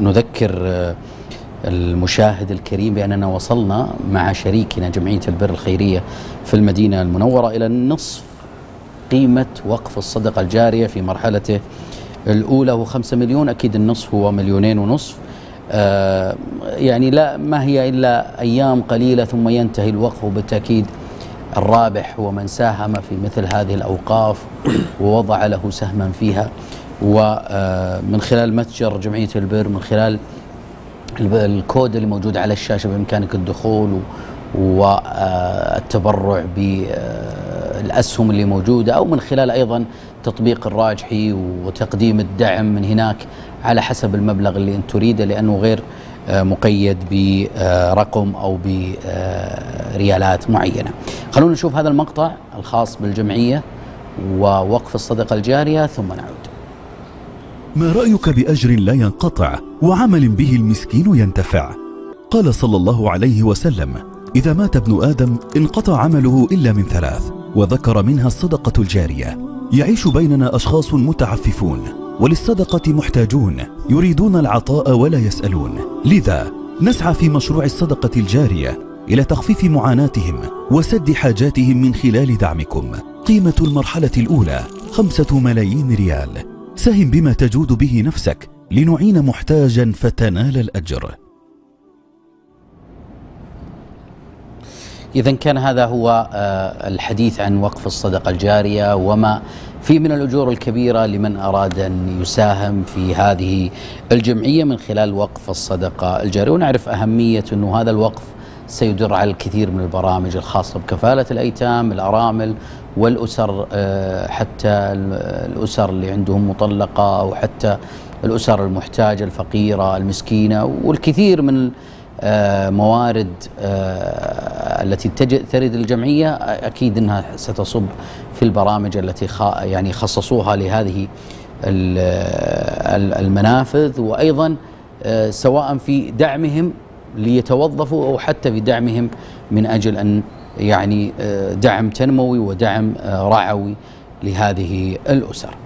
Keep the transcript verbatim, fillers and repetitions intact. نذكر المشاهد الكريم بأننا وصلنا مع شريكنا جمعية البر الخيرية في المدينة المنورة إلى نصف قيمة وقف الصدقة الجارية في مرحلته الأولى، هو خمسة مليون، أكيد النصف هو مليونين ونصف. آه يعني لا ما هي إلا أيام قليلة ثم ينتهي الوقف، وبالتأكيد الرابح هو من ساهم في مثل هذه الأوقاف ووضع له سهما فيها. ومن خلال متجر جمعية البر، من خلال الكود اللي موجود على الشاشة، بإمكانك الدخول والتبرع بالأسهم اللي موجودة، أو من خلال أيضا تطبيق الراجحي وتقديم الدعم من هناك على حسب المبلغ اللي أنت تريده، لأنه غير مقيد برقم أو بريالات معينة. خلونا نشوف هذا المقطع الخاص بالجمعية ووقف الصدقة الجارية ثم نعود. ما رأيك بأجر لا ينقطع وعمل به المسكين ينتفع؟ قال صلى الله عليه وسلم: إذا مات ابن آدم انقطع عمله إلا من ثلاث، وذكر منها الصدقة الجارية. يعيش بيننا أشخاص متعففون وللصدقة محتاجون، يريدون العطاء ولا يسألون، لذا نسعى في مشروع الصدقة الجارية إلى تخفيف معاناتهم وسد حاجاتهم من خلال دعمكم. قيمة المرحلة الأولى خمسة ملايين ريال. سهم بما تجود به نفسك لنعين محتاجا فتنال الأجر. إذن كان هذا هو الحديث عن وقف الصدقة الجارية وما فيه من الأجور الكبيرة لمن أراد أن يساهم في هذه الجمعية من خلال وقف الصدقة الجارية. ونعرف أهمية أنه هذا الوقف سيدر على الكثير من البرامج الخاصة بكفالة الأيتام، الأرامل، والأسر، حتى الأسر اللي عندهم مطلقة أو حتى الأسر المحتاجة الفقيرة المسكينة، والكثير من موارد التي ترد الجمعية أكيد أنها ستصب في البرامج التي يعني خصصوها لهذه المنافذ، وأيضا سواء في دعمهم ليتوظفوا أو حتى في دعمهم من أجل أن يعني دعم تنموي ودعم رعوي لهذه الأسر.